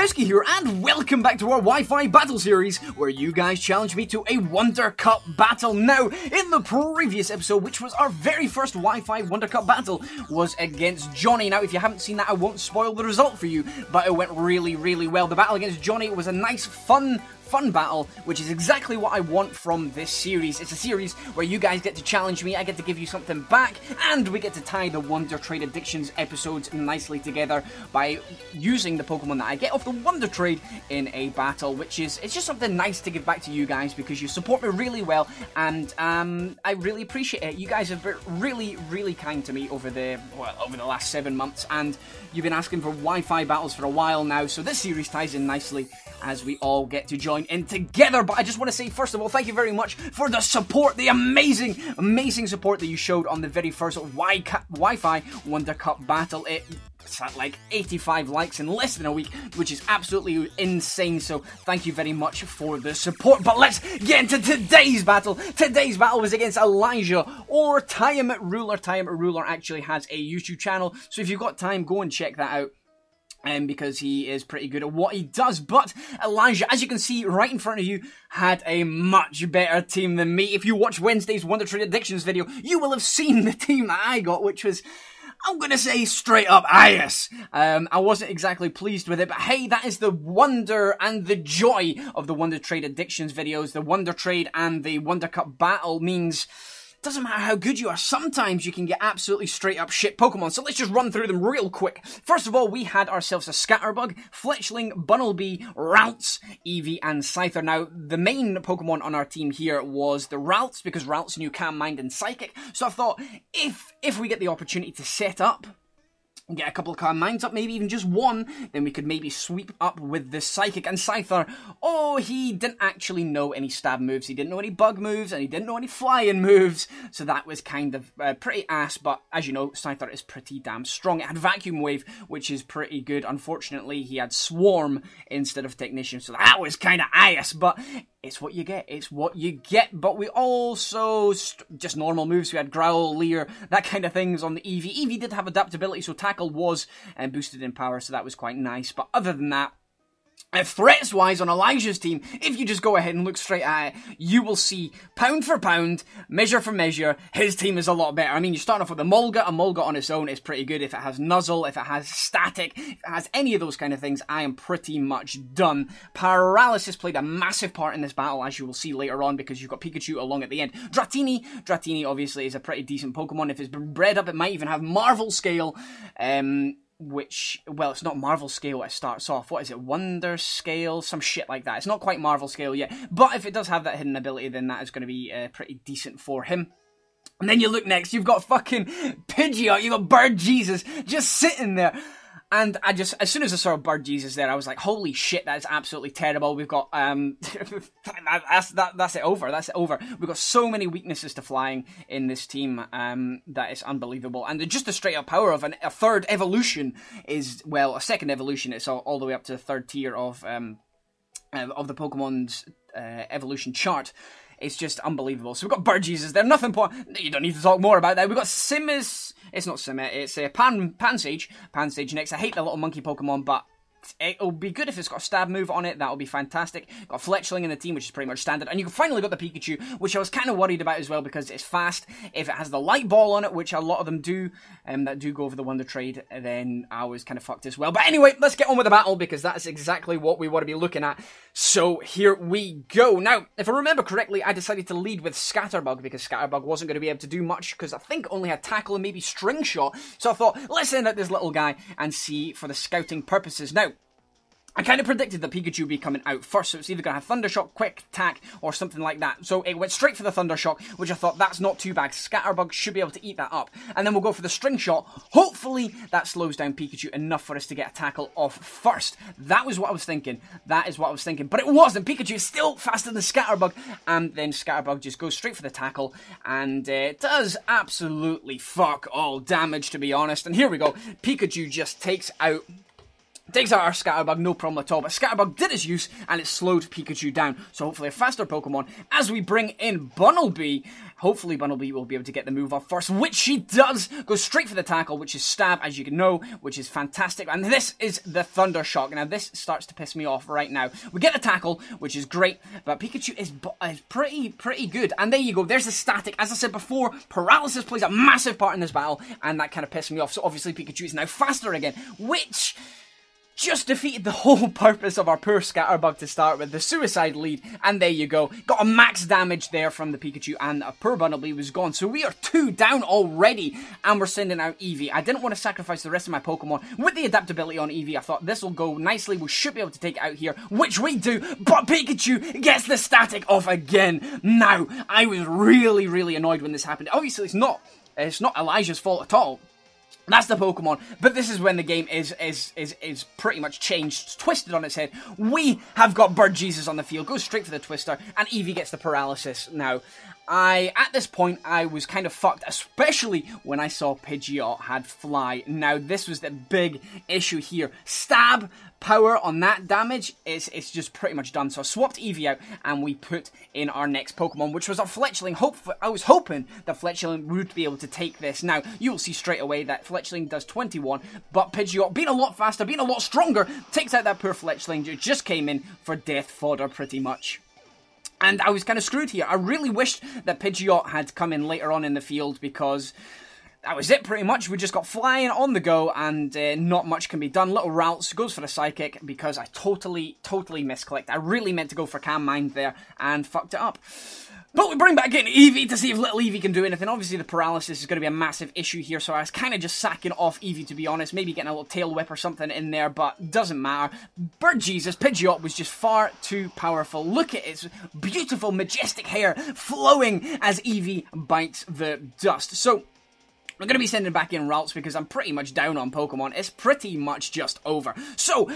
Razzbowski here, and welcome back to our Wi-Fi battle series, where you guys challenged me to a Wonder Cup battle. Now, in the previous episode, which was our very first Wi-Fi Wonder Cup battle, was against Johnny. Now, if you haven't seen that, I won't spoil the result for you, but it went really, really well. The battle against Johnny was a nice, fun battle, which is exactly what I want from this series. It's a series where you guys get to challenge me, I get to give you something back, and we get to tie the Wonder Trade Addictions episodes nicely together by using the Pokemon that I get off the Wonder Trade in a battle, which is, it's just something nice to give back to you guys because you support me really well, and I really appreciate it. You guys have been really, really kind to me over the, well, over the last 7 months, and you've been asking for Wi-Fi battles for a while now, so this series ties in nicely as we all get to join in together. But I just want to say, first of all, thank you very much for the support, the amazing support that you showed on the very first Wi-Fi Wonder Cup battle. It's had like 85 likes in less than a week, which is absolutely insane, so thank you very much for the support. But let's get into today's battle. Today's battle was against Elijah, or Tiamat Ruler. Tiamat Ruler actually has a YouTube channel, so if you've got time, go and check that out. Because he is pretty good at what he does. But Elijah, as you can see right in front of you, had a much better team than me. If you watch Wednesday's Wonder Trade Addictions video, you will have seen the team that I got, which was, I'm going to say straight up ass. I wasn't exactly pleased with it, but hey, that is the wonder and the joy of the Wonder Trade Addictions videos. The Wonder Trade and the Wonder Cup battle means, doesn't matter how good you are, sometimes you can get absolutely straight up shit Pokemon. So let's just run through them real quick. First of all, we had ourselves a Scatterbug, Fletchling, Bunnelby, Ralts, Eevee, and Scyther. Now, the main Pokemon on our team here was the Ralts, because Ralts knew Calm Mind and Psychic. So I thought, if we get the opportunity to set up, get a couple of Calm Minds up, maybe even just one, then we could maybe sweep up with the Psychic. And Scyther, oh, he didn't actually know any stab moves, he didn't know any bug moves, and he didn't know any flying moves, so that was kind of pretty ass. But as you know, Scyther is pretty damn strong. It had Vacuum Wave, which is pretty good. Unfortunately, he had Swarm instead of Technician, so that was kind of ass, but it's what you get, it's what you get. But we also, just normal moves, we had Growl, Leer, that kind of things on the Eevee. Eevee did have adaptability, so Tackle was boosted in power, so that was quite nice. But other than that, threats-wise on Elijah's team, if you just go ahead and look straight at it, you will see pound for pound, measure for measure, his team is a lot better. I mean, you're starting off with a Molga. A Molga on its own is pretty good. If it has Nuzzle, if it has Static, if it has any of those kind of things, I am pretty much done. Paralysis played a massive part in this battle, as you will see later on, because you've got Pikachu along at the end. Dratini obviously is a pretty decent Pokemon. If it's been bred up, it might even have Marvel Scale, which, well, it's not Marvel Scale, it starts off, what is it, Wonder Scale, some shit like that. It's not quite Marvel Scale yet, but if it does have that hidden ability, then that is going to be pretty decent for him. And then you look next, you've got fucking Pidgeot, you've got Bird Jesus just sitting there. And I just, as soon as I saw Bird Jesus there, I was like, holy shit, that is absolutely terrible. We've got, that's it over. We've got so many weaknesses to flying in this team, that is unbelievable. And just the straight up power of a third evolution is, well, a second evolution, it's all the way up to the third tier of the Pokemon's evolution chart. It's just unbelievable. So we've got Bird Jesus there. Nothing you don't need to talk more about that. We've got Simis. It's not Simis. It's Pansage. Pansage next. I hate the little monkey Pokemon, but it'll be good if it's got a stab move on it. That'll be fantastic. Got Fletchling in the team, which is pretty much standard. And you finally got the Pikachu, which I was kind of worried about as well, because it's fast. If it has the light ball on it, which a lot of them do, that do go over the Wonder Trade, then I was kind of fucked as well. But anyway, let's get on with the battle, because that's exactly what we want to be looking at. So here we go. Now, if I remember correctly, I decided to lead with Scatterbug, because Scatterbug wasn't going to be able to do much, because I think only had Tackle and maybe String Shot. So I thought, let's send out this little guy and see for the scouting purposes. Now, I kind of predicted that Pikachu would be coming out first, so it's either going to have Thunder Shock, Quick Attack, or something like that. So it went straight for the Thunder Shock, which I thought, that's not too bad. Scatterbug should be able to eat that up. And then we'll go for the String Shot. Hopefully, that slows down Pikachu enough for us to get a tackle off first. That was what I was thinking. That is what I was thinking. But it wasn't. Pikachu is still faster than Scatterbug. And then Scatterbug just goes straight for the tackle, and it does absolutely fuck all damage, to be honest. And here we go. Pikachu just takes out our Scatterbug, no problem at all. But Scatterbug did its use, and it slowed Pikachu down. So hopefully a faster Pokemon, as we bring in Bunnelby. Hopefully Bunnelby will be able to get the move off first, which she does. Goes straight for the tackle, which is stab, as you can know, which is fantastic. And this is the Thunder Shock. Now, this starts to piss me off right now. We get the tackle, which is great, but Pikachu is pretty good. And there you go. There's the static. As I said before, paralysis plays a massive part in this battle, and that kind of pissed me off. So, obviously, Pikachu is now faster again, which just defeated the whole purpose of our poor Scatterbug to start with, the suicide lead, and there you go. Got a max damage there from the Pikachu, and a poor Bunnelby was gone. So we are 2 down already, and we're sending out Eevee. I didn't want to sacrifice the rest of my Pokemon with the adaptability on Eevee. I thought this will go nicely. We should be able to take it out here, which we do, but Pikachu gets the static off again. Now, I was really, really annoyed when this happened. Obviously, it's not Elijah's fault at all. That's the Pokemon, but this is when the game is pretty much changed, it's twisted on its head. We have got Birdjesus on the field, goes straight for the Twister, and Eevee gets the paralysis. Now, at this point, I was kind of fucked, especially when I saw Pidgeot had Fly. Now, this was the big issue here. Stab power on that damage, it's just pretty much done. So I swapped Eevee out, and we put in our next Pokemon, which was our Fletchling. I was hoping that Fletchling would be able to take this. Now, you'll see straight away that Fletchling does 21, but Pidgeot, being a lot faster, being a lot stronger, takes out that poor Fletchling who just came in for death fodder, pretty much. And I was kind of screwed here. I really wished that Pidgeot had come in later on in the field, because that was it pretty much. We just got flying on the go, and not much can be done. Little Routes goes for the Psychic because I totally misclicked. I really meant to go for Calm Mind there and fucked it up. But we bring back in Eevee to see if little Eevee can do anything. Obviously, the paralysis is going to be a massive issue here, so I was kind of just sacking off Eevee, to be honest. Maybe getting a little tail whip or something in there, but doesn't matter. Birdjesus, Pidgeot was just far too powerful. Look at its beautiful, majestic hair flowing as Eevee bites the dust. So we're going to be sending back in Routes because I'm pretty much down on Pokemon. It's pretty much just over. So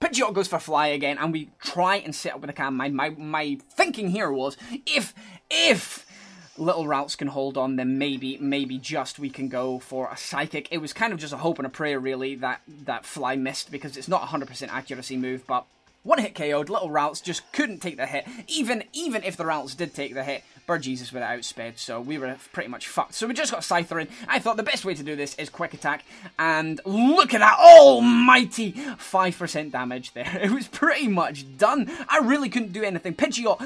Pidgeot goes for Fly again, and we try and set up with a Calm Mind. My thinking here was, if little Routes can hold on, then maybe just we can go for a Psychic. It was kind of just a hope and a prayer, really, that Fly missed, because it's not 100% accuracy move, but one hit KO'd, little Routes just couldn't take the hit. Even if the Routes did take the hit, Birdjesus would have outsped, so we were pretty much fucked. So we just got Scyther in. I thought the best way to do this is Quick Attack, and look at that almighty 5% damage there. It was pretty much done. I really couldn't do anything. Pidgeot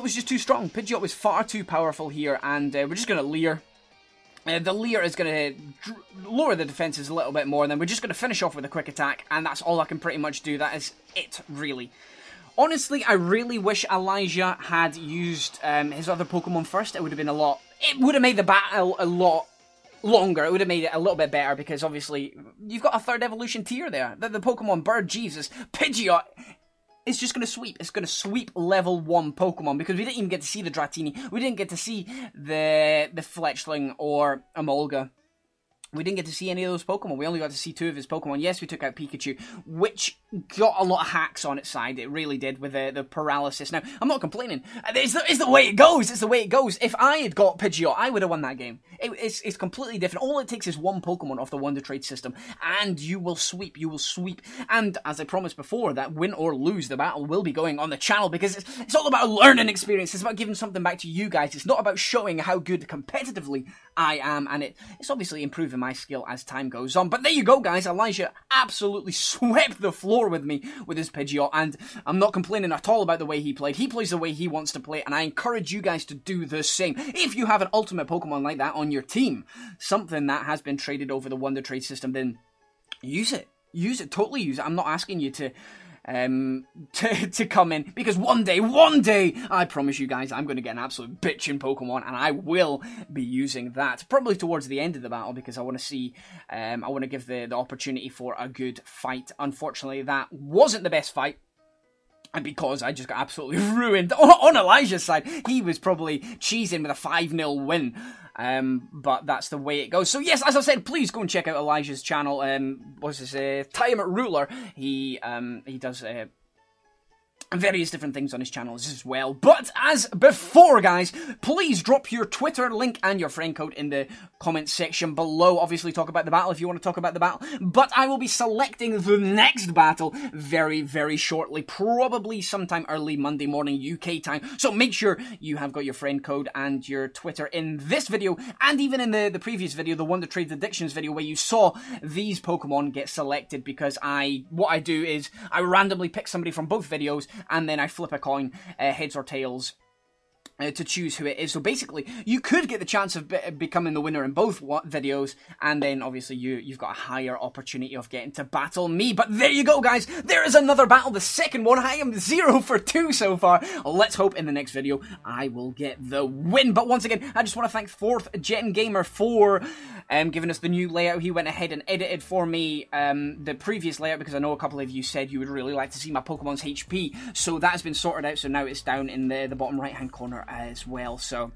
was just too strong. Pidgeot was far too powerful here, and we're just going to Leer. The Leer is going to lower the defenses a little bit more, and then we're just going to finish off with a Quick Attack, and that's all I can pretty much do. That is it, really. Honestly, I really wish Elijah had used his other Pokemon first. It would have been a lot. It would have made the battle a lot longer. It would have made it a little bit better, because obviously you've got a third evolution tier there. The Pokemon Birdjesus, Pidgeot, it's just going to sweep. It's going to sweep level 1 Pokemon, because we didn't even get to see the Dratini. We didn't get to see the Fletchling or Emolga. We didn't get to see any of those Pokemon. We only got to see 2 of his Pokemon. Yes, we took out Pikachu, which got a lot of hacks on its side. It really did, with the paralysis. Now, I'm not complaining. It's the way it goes. It's the way it goes. If I had got Pidgeot, I would have won that game. It's completely different. All it takes is 1 Pokemon off the Wonder Trade system, and you will sweep. You will sweep. And as I promised before, that win or lose, the battle will be going on the channel, because it's all about a learning experience. It's about giving something back to you guys. It's not about showing how good competitively I am, and it's obviously improving my skill as time goes on. But there you go, guys. Elijah absolutely swept the floor with me with his Pidgeot, and I'm not complaining at all about the way he played. He plays the way he wants to play, and I encourage you guys to do the same. If you have an ultimate Pokemon like that on your team, something that has been traded over the Wonder Trade system, then use it. Use it. Totally use it. I'm not asking you to come in, because one day, I promise you guys, I'm going to get an absolute bitch in Pokemon, and I will be using that, probably towards the end of the battle, because I want to see, I want to give the opportunity for a good fight. Unfortunately, that wasn't the best fight, and because I just got absolutely ruined on Elijah's side. He was probably cheesing with a 5-0 win. But that's the way it goes. So yes, as I said, please go and check out Elijah's channel. What's his Tiamat Ruler. He does various different things on his channels as well. But as before, guys, please drop your Twitter link and your friend code in the comments section below. Obviously, talk about the battle if you want to talk about the battle. But I will be selecting the next battle very, very shortly, probably sometime early Monday morning UK time. So make sure you have got your friend code and your Twitter in this video, and even in the previous video, the one that trades addictions video, where you saw these Pokemon get selected, because what I do is I randomly pick somebody from both videos, and then I flip a coin, heads or tails, to choose who it is. So basically, you could get the chance of becoming the winner in both videos, and then obviously you've got a higher opportunity of getting to battle me. But there you go, guys. There is another battle, the second one. I am 0 for 2 so far. Let's hope in the next video I will get the win. But once again, I just want to thank Fourth Gen Gamer for giving us the new layout. He went ahead and edited for me the previous layout, because I know a couple of you said you would really like to see my Pokemon's HP. So that has been sorted out, so now it's down in the bottom right hand corner as well, so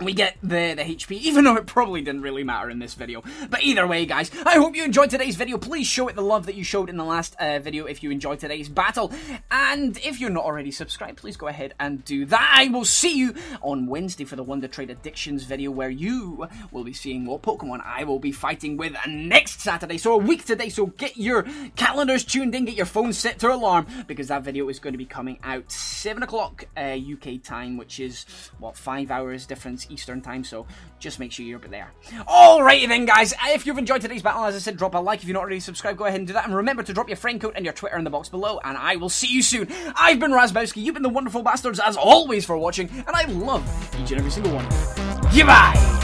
we get the HP, even though it probably didn't really matter in this video. But either way, guys, I hope you enjoyed today's video. Please show it the love that you showed in the last video if you enjoyed today's battle. And if you're not already subscribed, please go ahead and do that. I will see you on Wednesday for the Wonder Trade Addictions video, where you will be seeing what Pokemon I will be fighting with next Saturday, so a week today. So get your calendars tuned in, get your phone set to alarm, because that video is going to be coming out 7 o'clock UK time, which is, what, 5 hours difference Eastern time, so just make sure you're up there. Alrighty then, guys, if you've enjoyed today's battle, as I said, drop a like. If you're not already subscribed, go ahead and do that, and remember to drop your friend code and your Twitter in the box below, and I will see you soon. I've been Razzbowski, you've been the wonderful bastards as always for watching, and I love each and every single one. Goodbye!